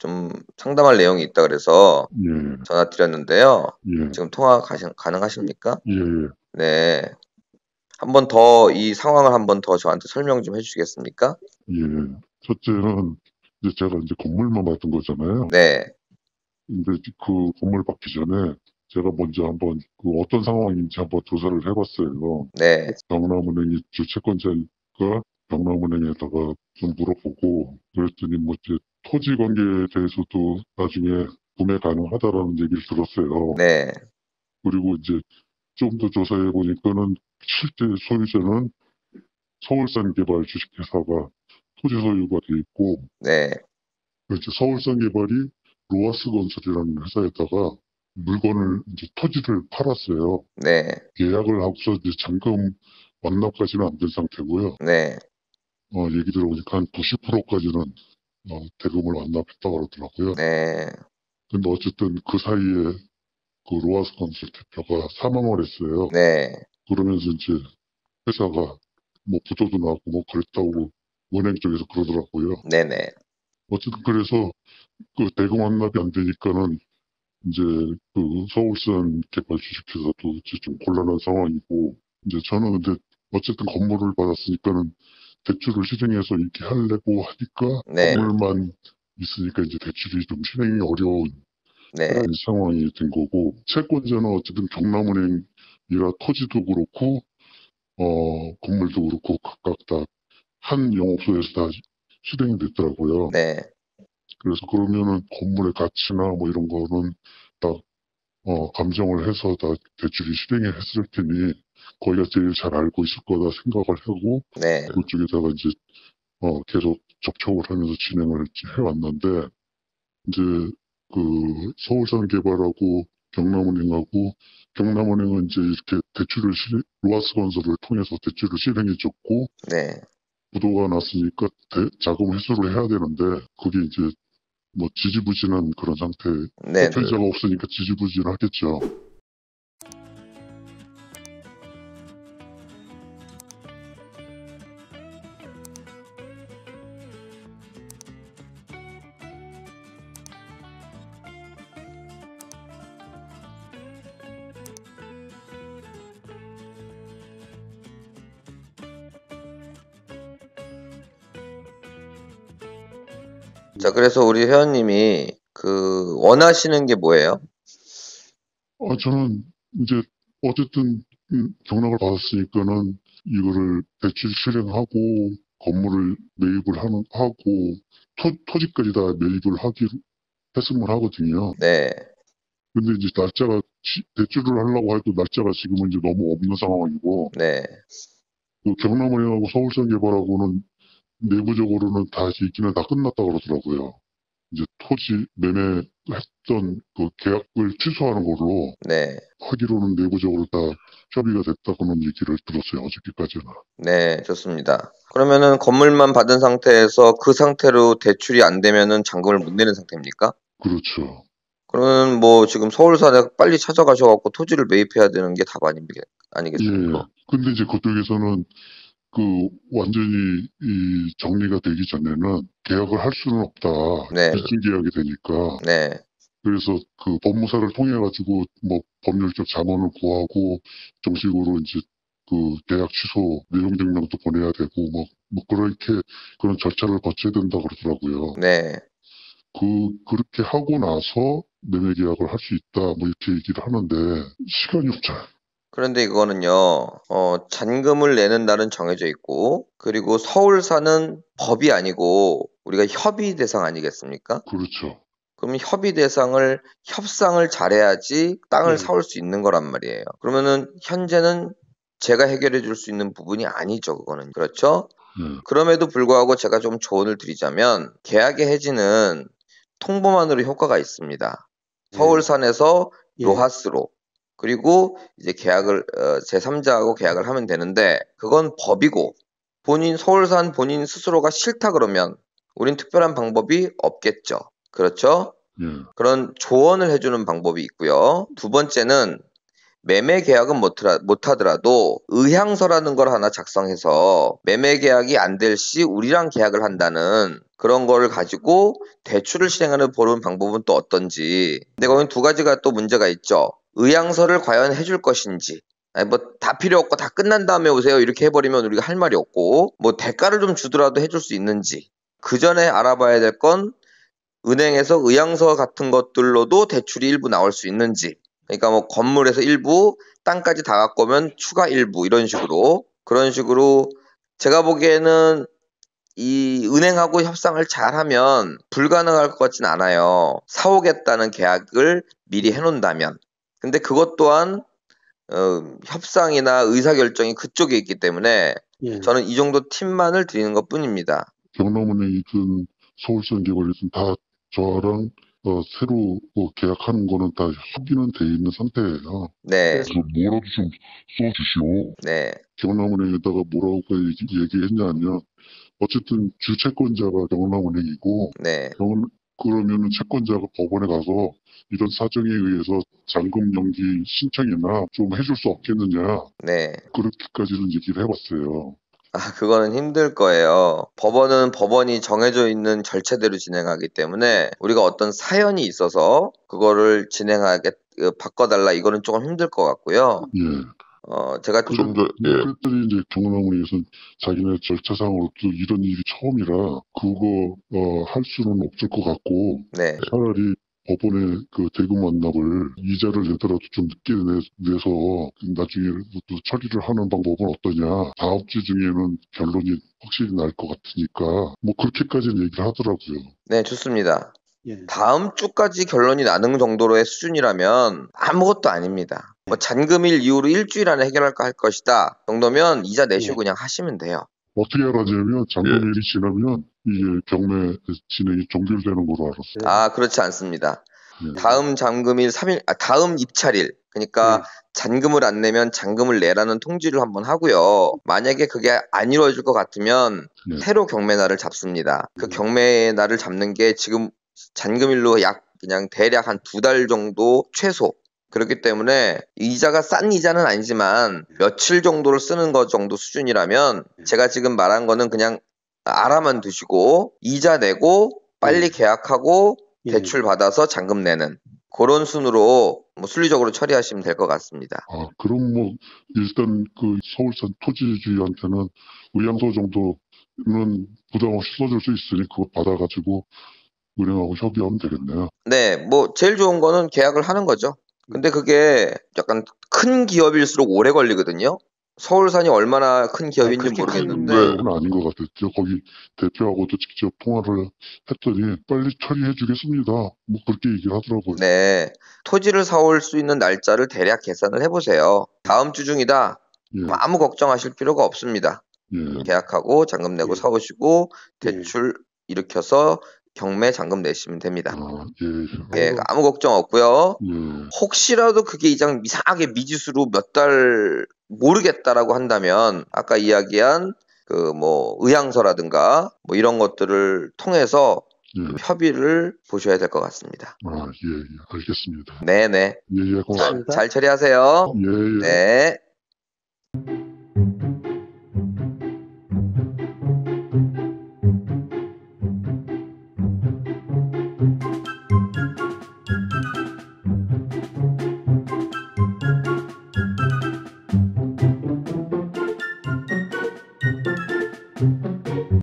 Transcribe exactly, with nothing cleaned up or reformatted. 좀 상담할 내용이 있다 그래서 음. 전화 드렸는데요. 음. 지금 통화 가시, 가능하십니까? 음. 네. 한 번 더 이 상황을 한 번 더 저한테 설명 좀 해주시겠습니까? 예. 첫째는 이제 제가 이제 건물만 받은 거잖아요. 네. 근데 그 건물 받기 전에 제가 먼저 한번 그 어떤 상황인지 한번 조사를 해봤어요. 네. 경남은행이 주채권자니까 경남은행에다가 좀 물어보고 그랬더니 뭐 이제 토지 관계에 대해서도 나중에 구매 가능하다라는 얘기를 들었어요. 네. 그리고 이제 좀 더 조사해 보니까는 실제 소유자는 서울산 개발 주식회사가 토지 소유가 돼 있고, 네. 이제 서울산 개발이 로아스 건설이라는 회사에다가 물건을 이제 토지를 팔았어요. 네. 계약을 하고서 이제 잔금 완납까지는 안 된 상태고요. 네. 어 얘기 들어보니까 한 구십 퍼센트까지는 어, 대금을 완납했다고 그러더라고요. 네. 근데 어쨌든 그 사이에 그 로아스 건설 대표가 사망을 했어요. 네. 그러면서 이제 회사가 뭐 부도도 나고 뭐 그랬다고 은행 쪽에서 그러더라고요. 네네. 어쨌든 그래서 그 대금 완납이 안 되니까는 이제 그 서울산 개발 주식회사도 이제 좀 곤란한 상황이고, 이제 저는 근데 어쨌든 건물을 받았으니까는 대출을 실행해서 이렇게 하려고 하니까 네. 건물만 있으니까 이제 대출이 좀 실행이 어려운 네. 상황이 된 거고, 채권자는 어쨌든 경남은행이라 토지도 그렇고 어 건물도 그렇고 각각 다 한 영업소에서 다 실행이 됐더라고요. 네. 그래서 그러면은 건물의 가치나 뭐 이런 거는 다 어, 감정을 해서 다 대출이 실행을 했을 테니 거기가 제일 잘 알고 있을 거다 생각을 하고 네. 그쪽에다가 이제 어, 계속 접촉을 하면서 진행을 해왔는데, 이제 그 서울산 개발하고 경남은행하고, 경남은행은 이제 이렇게 대출을 실행, 로아스 건설을 통해서 대출을 실행해 줬고 네. 부도가 났으니까 대, 자금 회수를 해야 되는데 그게 이제 뭐 지지부진한 그런 상태, 대출자가 없으니까 지지부진하겠죠. 자, 그래서 우리 회원님이 그 원하시는 게 뭐예요? 아, 저는 이제 어쨌든 경락을 받았으니까는 이거를 대출 실행하고 건물을 매입을 하는 하고 토, 토지까지 다 매입을 하기 했음을 하거든요. 네. 근데 이제 날짜가 대출을 하려고 해도 날짜가 지금은 이제 너무 없는 상황이고. 네. 그 경남은행하고 서울산 개발하고는 내부적으로는 다 얘기는 다 끝났다 그러더라고요. 이제 토지 매매했던 그 계약을 취소하는 걸로 네. 하기로는 내부적으로 다 협의가 됐다고는 얘기를 들었어요. 어저께까지는. 네, 좋습니다. 그러면은 건물만 받은 상태에서 그 상태로 대출이 안 되면은 잔금을 못 내는 상태입니까? 그렇죠. 그러면 뭐 지금 서울산에 빨리 찾아가셔갖고 토지를 매입해야 되는 게 답 아니겠습니까? 예. 근데 이제 그쪽에서는 그 완전히 이 정리가 되기 전에는 계약을 할 수는 없다. 네. 일진 계약이 되니까. 네. 그래서 그 법무사를 통해 가지고 뭐 법률적 자문을 구하고 정식으로 이제 그 계약 취소 내용 증명도 보내야 되고 뭐, 뭐 그렇게 그런 절차를 거쳐야 된다 그러더라고요. 네. 그 그렇게 하고 나서 매매 계약을 할 수 있다. 뭐 이렇게 얘기를 하는데 시간이 없잖아요. 그런데 이거는요, 어, 잔금을 내는 날은 정해져 있고, 그리고 서울산은 법이 아니고 우리가 협의 대상 아니겠습니까? 그렇죠. 그럼 협의 대상을 협상을 잘해야지 땅을 네. 사올 수 있는 거란 말이에요. 그러면은 현재는 제가 해결해 줄 수 있는 부분이 아니죠, 그거는. 그렇죠? 네. 그럼에도 불구하고 제가 좀 조언을 드리자면, 계약의 해지는 통보만으로 효과가 있습니다. 서울산에서 네. 로하스로. 그리고 이제 계약을 어, 제삼자하고 계약을 하면 되는데, 그건 법이고 본인 서울산 본인 스스로가 싫다 그러면 우린 특별한 방법이 없겠죠. 그렇죠? 음. 그런 조언을 해주는 방법이 있고요. 두 번째는 매매 계약은 못하더라도 의향서라는 걸 하나 작성해서 매매 계약이 안 될 시 우리랑 계약을 한다는 그런 거를 가지고 대출을 실행하는 보는 방법은 또 어떤지. 근데 거긴 두 가지가 또 문제가 있죠. 의향서를 과연 해줄 것인지. 아니 뭐 다 필요 없고 다 끝난 다음에 오세요 이렇게 해버리면 우리가 할 말이 없고, 뭐 대가를 좀 주더라도 해줄 수 있는지. 그 전에 알아봐야 될 건 은행에서 의향서 같은 것들로도 대출이 일부 나올 수 있는지. 그러니까 뭐 건물에서 일부, 땅까지 다 갖고 오면 추가 일부, 이런 식으로. 그런 식으로 제가 보기에는 이 은행하고 협상을 잘하면 불가능할 것 같진 않아요. 사오겠다는 계약을 미리 해놓는다면. 근데 그것 또한 어, 협상이나 의사결정이 그쪽에 있기 때문에 예. 저는 이 정도 팁만을 드리는 것뿐입니다. 경남은행이 있든 서울산 개발이 있든 다 저랑 어, 새로 어, 계약하는 거는 다 협의는 돼 있는 상태예요. 네. 그래서 뭐라도 좀 써주시오. 네. 경남은행에다가 뭐라고 얘기, 얘기했냐면 어쨌든 주채권자가 경남은행이고 네. 경, 그러면은 채권자가 법원에 가서 이런 사정에 의해서 잔금 연기 신청이나 좀 해줄 수 없겠느냐. 네. 그렇게까지는 얘기를 해봤어요. 아, 그거는 힘들 거예요. 법원은 법원이 정해져 있는 절차대로 진행하기 때문에 우리가 어떤 사연이 있어서 그거를 진행하게 바꿔달라 이거는 조금 힘들 것 같고요. 예. 어, 제가 그런데 그들이 이제 경남은행에서는 자기네 절차상으로 또 이런 일이 처음이라 그거 어, 할 수는 없을 것 같고 네. 차라리 법원에 그 대금 완납을 이자를 내더라도 좀 늦게 내, 내서 나중에 또 처리를 하는 방법은 어떠냐. 다음 주 중에는 결론이 확실히 날 것 같으니까 뭐 그렇게까지는 얘기를 하더라고요. 네, 좋습니다. 예. 다음 주까지 결론이 나는 정도로의 수준이라면 아무것도 아닙니다. 뭐 잔금일 이후로 일주일 안에 해결할까 할 것이다 정도면 이자 내시고 예. 그냥 하시면 돼요. 어떻게 알았냐면 잔금일이 예. 지나면 이게 경매 진행이 종결되는 걸로 알았어요. 아, 그렇지 않습니다. 예. 다음 잔금일 삼 일, 아, 다음 입찰일. 그러니까 예. 잔금을 안 내면 잔금을 내라는 통지를 한번 하고요. 만약에 그게 안 이루어질 것 같으면 예. 새로 경매 날을 잡습니다. 그 경매 날을 잡는 게 지금 잔금일로 약 그냥 대략 한 두 달 정도 최소. 그렇기 때문에 이자가 싼 이자는 아니지만 며칠 정도를 쓰는 것 정도 수준이라면 제가 지금 말한 거는 그냥 알아만 두시고 이자 내고 빨리 계약하고 대출 받아서 잔금 내는 그런 순으로 뭐 순리적으로 처리하시면 될 것 같습니다. 아, 그럼 뭐 일단 그 서울산 토지주의한테는 의향서 정도는 부담 없이 써줄 수 있으니 그거 받아가지고 은행하고 협의하면 되겠네요. 네, 뭐 제일 좋은 거는 계약을 하는 거죠. 근데 그게 약간 큰 기업일수록 오래 걸리거든요. 서울산이 얼마나 큰 기업인지 아, 모르겠는데. 그건 아닌 것 같아요. 거기 대표하고도 직접 통화를 했더니 빨리 처리해 주겠습니다. 뭐 그렇게 얘기를 하더라고요. 네. 토지를 사올 수 있는 날짜를 대략 계산을 해보세요. 다음 주 중이다. 예. 아무 걱정하실 필요가 없습니다. 예. 계약하고 잔금 내고 예. 사오시고 대출 예. 일으켜서 경매 잔금 내시면 됩니다. 아, 예. 예, 아무 걱정 없고요. 예. 혹시라도 그게 이장 이상하게 미지수로 몇 달 모르겠다라고 한다면 아까 이야기한 그 뭐 의향서라든가 뭐 이런 것들을 통해서 예. 협의를 보셔야 될 것 같습니다. 아, 예, 예. 알겠습니다. 네네. 예, 예, 고맙습니다. 잘, 잘 처리하세요. 예, 예. 네.